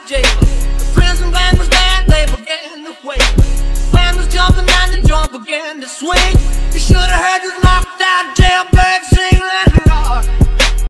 like Jacob. The prison band was bad, they began to wake. The band was jumping and the drum began to swing.